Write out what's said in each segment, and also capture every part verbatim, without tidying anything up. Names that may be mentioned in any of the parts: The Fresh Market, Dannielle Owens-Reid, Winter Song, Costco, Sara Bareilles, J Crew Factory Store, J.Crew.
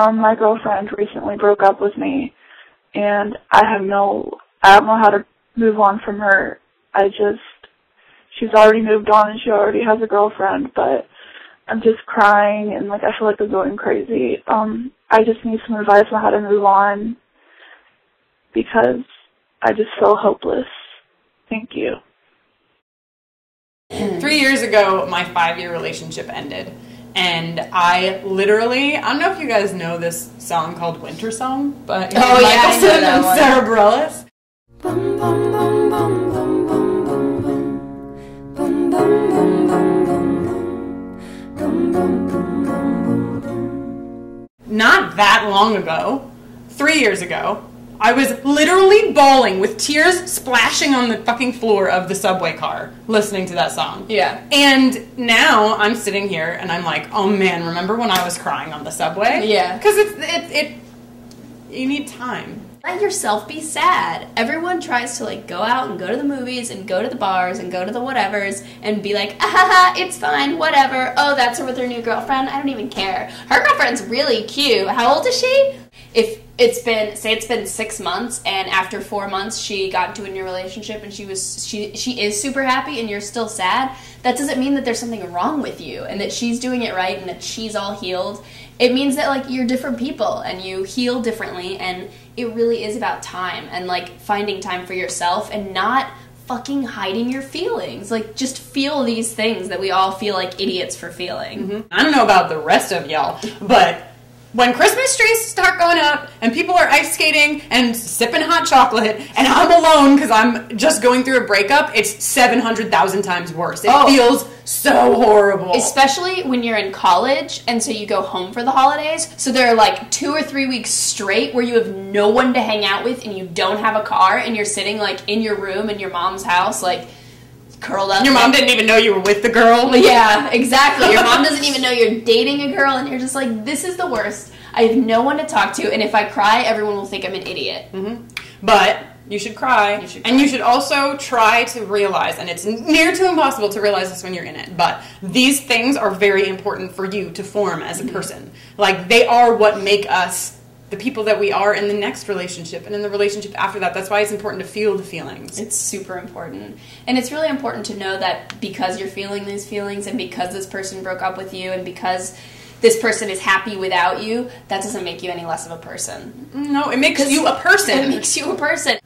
Um, my girlfriend recently broke up with me, and I have no, I don't know how to move on from her. I just, she's already moved on and she already has a girlfriend, but I'm just crying and, like, I feel like I'm going crazy. Um, I just need some advice on how to move on because I just feel hopeless. Thank you. Three years ago, my five-year relationship ended. And I literally, I don't know if you guys know this song called Winter Song, but oh, Michael yeah, Michelson and one. Sara Bareilles. Bum, bum, bum, bum, bum, bum, bum, bum, bum, bum, bum, bum, bum, bum, bum, bum, bum. Not that long ago, three years ago, I was literally bawling with tears splashing on the fucking floor of the subway car listening to that song. Yeah. And now I'm sitting here and I'm like, oh man, remember when I was crying on the subway? Yeah. Because it's, it, it, you need time. Let yourself be sad. Everyone tries to, like, go out and go to the movies and go to the bars and go to the whatevers and be like, ah ha ha, it's fine, whatever. Oh, that's her with her new girlfriend? I don't even care. Her girlfriend's really cute. How old is she? If it's been, say it's been six months, and after four months she got into a new relationship and she was she she is super happy and you're still sad, that doesn't mean that there's something wrong with you and that she's doing it right and that she's all healed. It means that, like, you're different people and you heal differently, and it really is about time and, like, finding time for yourself and not fucking hiding your feelings. Like, just feel these things that we all feel like idiots for feeling. Mm-hmm. I don't know about the rest of y'all, but when Christmas trees start going up and people are ice skating and sipping hot chocolate and I'm alone because I'm just going through a breakup, it's seven hundred thousand times worse. It oh. feels so horrible. Especially when you're in college and so you go home for the holidays. So there are, like, two or three weeks straight where you have no one to hang out with and you don't have a car and you're sitting, like, in your room in your mom's house, like, curled up. Your mom didn't even know you were with the girl. Yeah, exactly. Your mom doesn't even know you're dating a girl, and you're just like, this is the worst. I have no one to talk to, and if I cry, everyone will think I'm an idiot. Mm-hmm. But you should cry. You should cry. And you should also try to realize, and it's near to impossible to realize this when you're in it, but these things are very important for you to form as a mm-hmm. person. Like, they are what make us the people that we are in the next relationship and in the relationship after that. That's why it's important to feel the feelings. It's super important. And it's really important to know that because you're feeling these feelings and because this person broke up with you and because this person is happy without you, that doesn't make you any less of a person. No, it makes you a person. It makes you a person.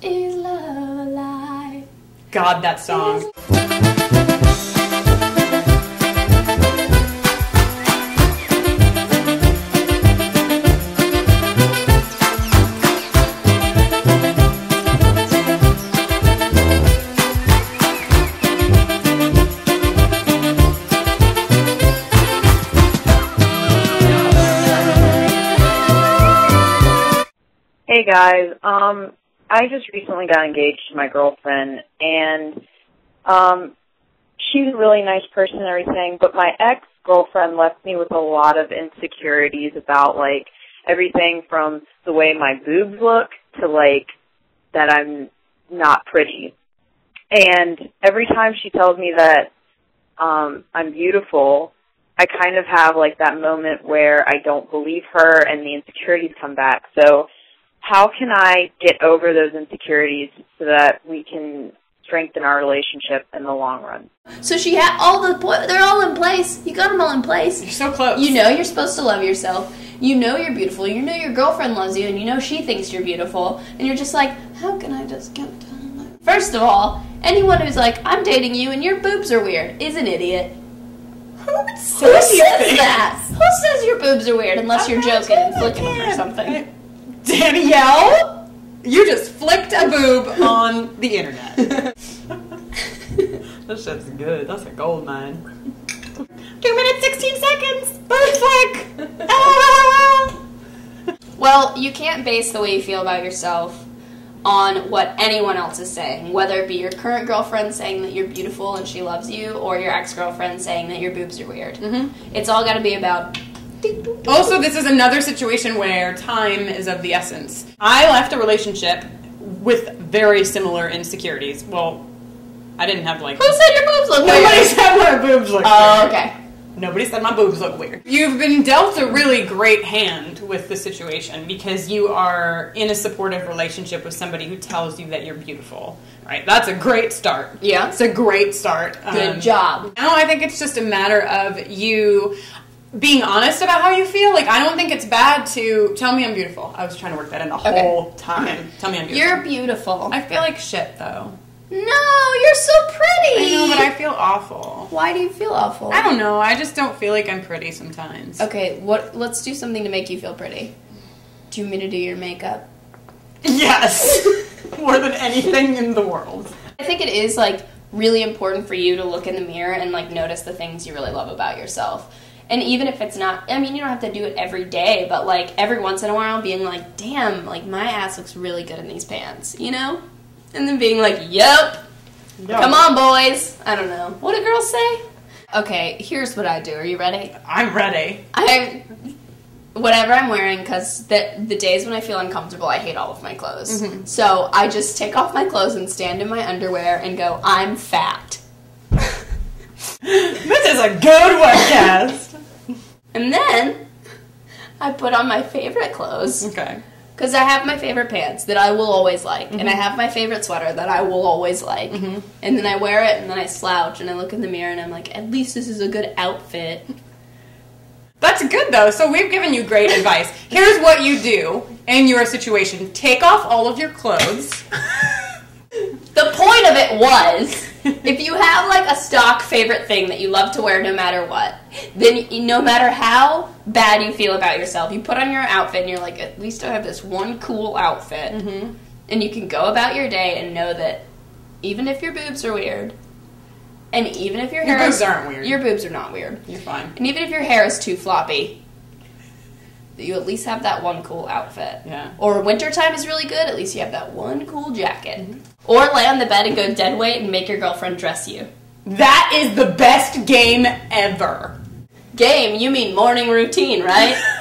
Is love a lie? God, that song. Hey guys, um, I just recently got engaged to my girlfriend, and um, she's a really nice person and everything, but my ex-girlfriend left me with a lot of insecurities about, like, everything from the way my boobs look to, like, that I'm not pretty. And every time she tells me that um, I'm beautiful, I kind of have, like, that moment where I don't believe her and the insecurities come back. So how can I get over those insecurities so that we can strengthen our relationship in the long run? So she had all the po- they're all in place. You got them all in place. You're so close. You know you're supposed to love yourself. You know you're beautiful. You know your girlfriend loves you, and you know she thinks you're beautiful. And you're just like, how can I just get done? First of all, anyone who's like, I'm dating you and your boobs are weird is an idiot. Who would say Who says things? that? Who says your boobs are weird unless you're joking and flicking them or something? I Dannielle, you just flicked a boob on the internet. That shit's good. That's a gold mine. Two minutes, sixteen seconds. Butterflick. Ah! Well, you can't base the way you feel about yourself on what anyone else is saying, whether it be your current girlfriend saying that you're beautiful and she loves you, or your ex-girlfriend saying that your boobs are weird. Mm-hmm. It's all got to be about... Also, this is another situation where time is of the essence. I left a relationship with very similar insecurities. Well, I didn't have, like... Who said your boobs look weird? Nobody said my boobs look weird. Oh, okay. nobody said my boobs look weird. You've been dealt a really great hand with the situation because you are in a supportive relationship with somebody who tells you that you're beautiful, right? That's a great start. Yeah. It's a great start. Good um, job. Now I think it's just a matter of you being honest about how you feel. Like, I don't think it's bad to tell me I'm beautiful. I was trying to work that in the okay. whole time. Tell me I'm beautiful. You're beautiful. I feel like shit, though. No, you're so pretty. I know, but I feel awful. Why do you feel awful? I don't know. I just don't feel like I'm pretty sometimes. Okay, what? Let's do something to make you feel pretty. Do you want me to do your makeup? Yes. More than anything in the world. I think it is, like, really important for you to look in the mirror and, like, notice the things you really love about yourself. And even if it's not, I mean, you don't have to do it every day, but, like, every once in a while being like, damn, like, my ass looks really good in these pants, you know? And then being like, yep, no. Come on, boys. I don't know. What do girls say? Okay, here's what I do. Are you ready? I'm ready. I, whatever I'm wearing, because the, the days when I feel uncomfortable, I hate all of my clothes. Mm-hmm. So I just take off my clothes and stand in my underwear and go, I'm fat. This is a good webcast. And then I put on my favorite clothes. Okay. Because I have my favorite pants that I will always like. Mm-hmm. And I have my favorite sweater that I will always like. Mm-hmm. And then I wear it, and then I slouch, and I look in the mirror, and I'm like, at least this is a good outfit. That's good, though. So we've given you great advice. Here's what you do in your situation. Take off all of your clothes. The point of it was, if you have, like, a stock favorite thing that you love to wear no matter what, then no matter how bad you feel about yourself, you put on your outfit and you're like, at least I have this one cool outfit. Mm-hmm. And you can go about your day and know that even if your boobs are weird, and even if your hair your boobs is, aren't weird. Your boobs are not weird. You're fine. And even if your hair is too floppy, that you at least have that one cool outfit. Yeah. Or wintertime is really good, at least you have that one cool jacket. Mm-hmm. Or lay on the bed and go dead weight and make your girlfriend dress you. That is the best game ever. Game? You mean morning routine, right?